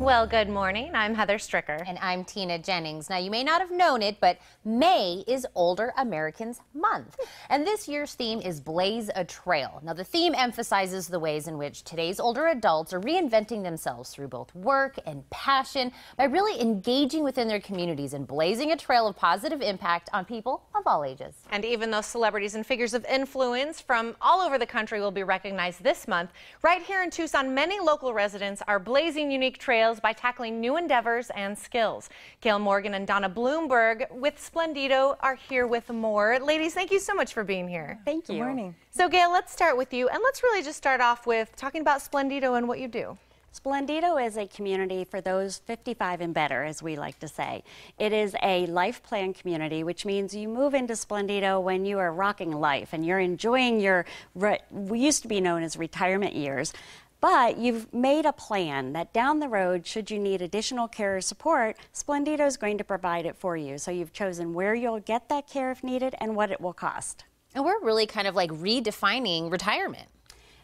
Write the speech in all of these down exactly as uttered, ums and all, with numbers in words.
Well, good morning. I'm Heather Stricker. And I'm Tina Jennings. Now, you may not have known it, but May is Older Americans Month. And this year's theme is Blaze a Trail. Now, the theme emphasizes the ways in which today's older adults are reinventing themselves through both work and passion by really engaging within their communities and blazing a trail of positive impact on people of all ages. And even though celebrities and figures of influence from all over the country will be recognized this month, right here in Tucson, many local residents are blazing unique trails by tackling new endeavors and skills. Gail Morgan and Donna Bloomberg with Splendido are here with more. Ladies, thank you so much for being here. Thank you. Good morning. So Gail, let's start with you, and let's really just start off with talking about Splendido and what you do. Splendido is a community for those fifty-five and better, as we like to say. It is a life plan community, which means you move into Splendido when you are rocking life and you're enjoying your, what used to be known as retirement years. But you've made a plan that down the road, should you need additional care or support, Splendido is going to provide it for you. So you've chosen where you'll get that care if needed and what it will cost. And we're really kind of like redefining retirement.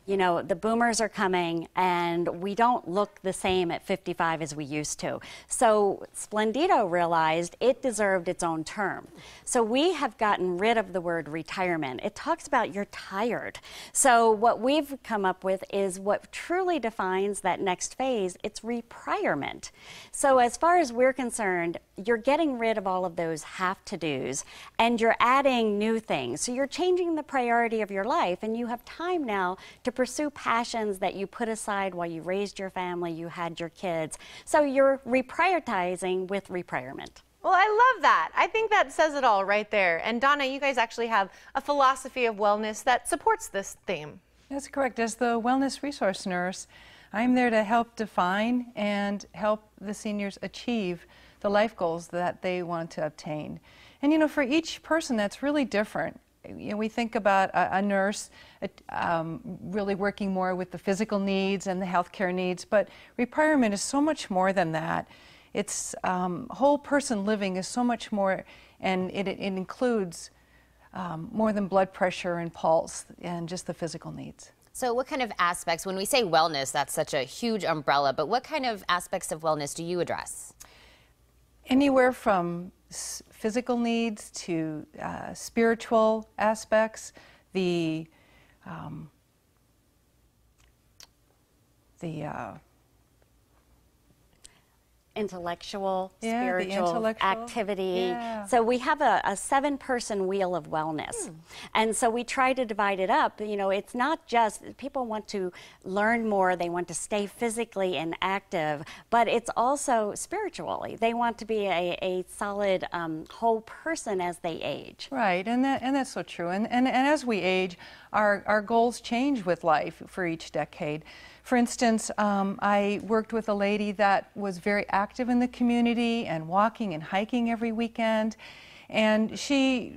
You know, the boomers are coming and we don't look the same at fifty-five as we used to. So Splendido realized it deserved its own term. So we have gotten rid of the word retirement. It talks about you're tired. So what we've come up with is what truly defines that next phase. It's reprirement. So as far as we're concerned, you're getting rid of all of those have-to-dos and you're adding new things. So you're changing the priority of your life and you have time now to pursue passions that you put aside while you raised your family, you had your kids. So you're reprioritizing with reprirement. Well, I love that. I think that says it all right there. And Donna, you guys actually have a philosophy of wellness that supports this theme. That's correct. As the wellness resource nurse, I'm there to help define and help the seniors achieve the life goals that they want to obtain. And you know, for each person, that's really different. You know, we think about a, a nurse a, um, really working more with the physical needs and the healthcare needs, but reprirement is so much more than that. It's um, whole person living is so much more, and it, it includes um, more than blood pressure and pulse and just the physical needs. So what kind of aspects, when we say wellness, that's such a huge umbrella, but what kind of aspects of wellness do you address? Anywhere from physical needs to uh, spiritual aspects, the um, the uh, intellectual, yeah, spiritual the intellectual. activity. Yeah. So we have a, a seven-person wheel of wellness. Hmm. And so we try to divide it up. You know, it's not just people want to learn more, they want to stay physically and active, but it's also spiritually. They want to be a, a solid um, whole person as they age. Right, and that and that's so true. And and, and as we age, our, our goals change with life for each decade. For instance, um, I worked with a lady that was very active in the community and walking and hiking every weekend, and she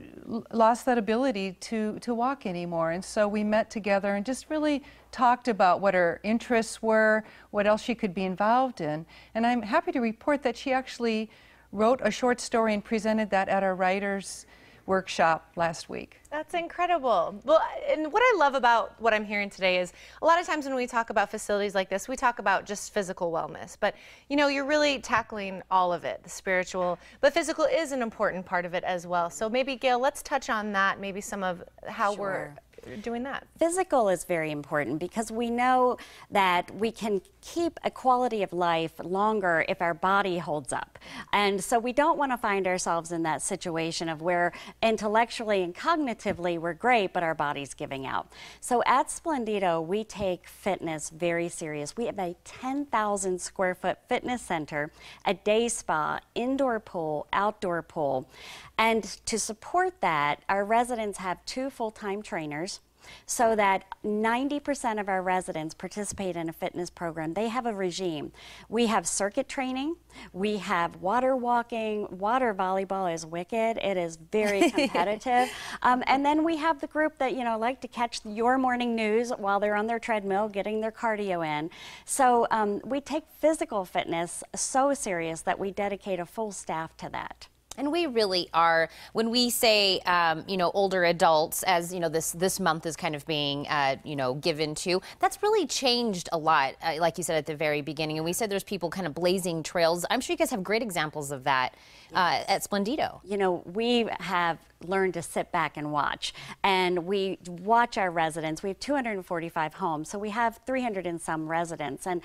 lost that ability to, to walk anymore. And so we met together and just really talked about what her interests were, what else she could be involved in. And I'm happy to report that she actually wrote a short story and presented that at our writers' workshop last week. That's incredible. Well, and what I love about what I'm hearing today is a lot of times when we talk about facilities like this, we talk about just physical wellness, but you know, you're really tackling all of it, the spiritual, but physical is an important part of it as well. So maybe Gail, let's touch on that, maybe some of how sure. we're doing that. Physical is very important because we know that we can keep a quality of life longer if our body holds up. And so we don't want to find ourselves in that situation of where intellectually and cognitively we're great, but our body's giving out. So at Splendido, we take fitness very serious. We have a ten thousand square foot fitness center, a day spa, indoor pool, outdoor pool. And to support that, our residents have two full-time trainers, so that ninety percent of our residents participate in a fitness program. They have a regime. We have circuit training, we have water walking, water volleyball is wicked, it is very competitive. um, and then we have the group that, you know, like to catch your morning news while they're on their treadmill getting their cardio in. So um, we take physical fitness so serious that we dedicate a full staff to that. And we really are, when we say, um, you know, older adults, as, you know, this this month is kind of being, uh, you know, given to, that's really changed a lot, uh, like you said at the very beginning. And we said there's people kind of blazing trails. I'm sure you guys have great examples of that uh, at Splendido. You know, we have learned to sit back and watch. And we watch our residents. We have two hundred forty-five homes, so we have three hundred and some residents. And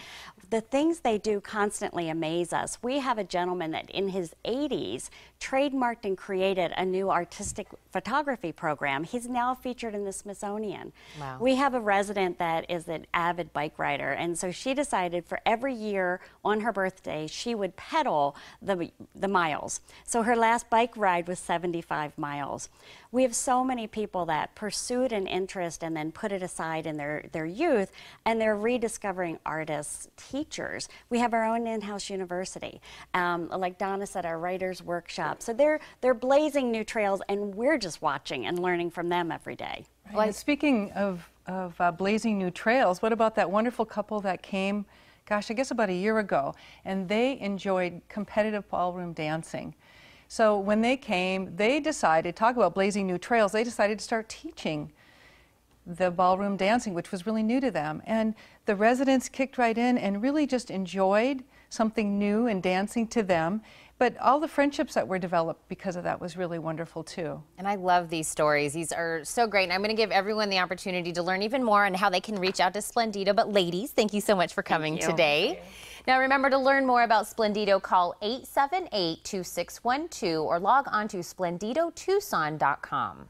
the things they do constantly amaze us. We have a gentleman that in his eighties, trademarked and created a new artistic photography program. He's now featured in the Smithsonian. Wow. We have a resident that is an avid bike rider, and so she decided for every year on her birthday she would pedal the, the miles. So her last bike ride was seventy-five miles. We have so many people that pursued an interest and then put it aside in their, their youth, and they're rediscovering artists, teachers. We have our own in-house university. Um, like Donna said, our writers' workshop. So they're they're blazing new trails, and we're just watching and learning from them every day. Right. Well, speaking of, of uh, blazing new trails, what about that wonderful couple that came, gosh, I guess about a year ago, and they enjoyed competitive ballroom dancing. So when they came, they decided, talk about blazing new trails, they decided to start teaching the ballroom dancing, which was really new to them. And the residents kicked right in and really just enjoyed something new and dancing to them. But all the friendships that were developed because of that was really wonderful too. And I love these stories. These are so great. And I'm going to give everyone the opportunity to learn even more on how they can reach out to Splendido. But ladies, thank you so much for coming today. Now remember, to learn more about Splendido, call eight seven eight, two six one two or log on to Splendido Tucson dot com.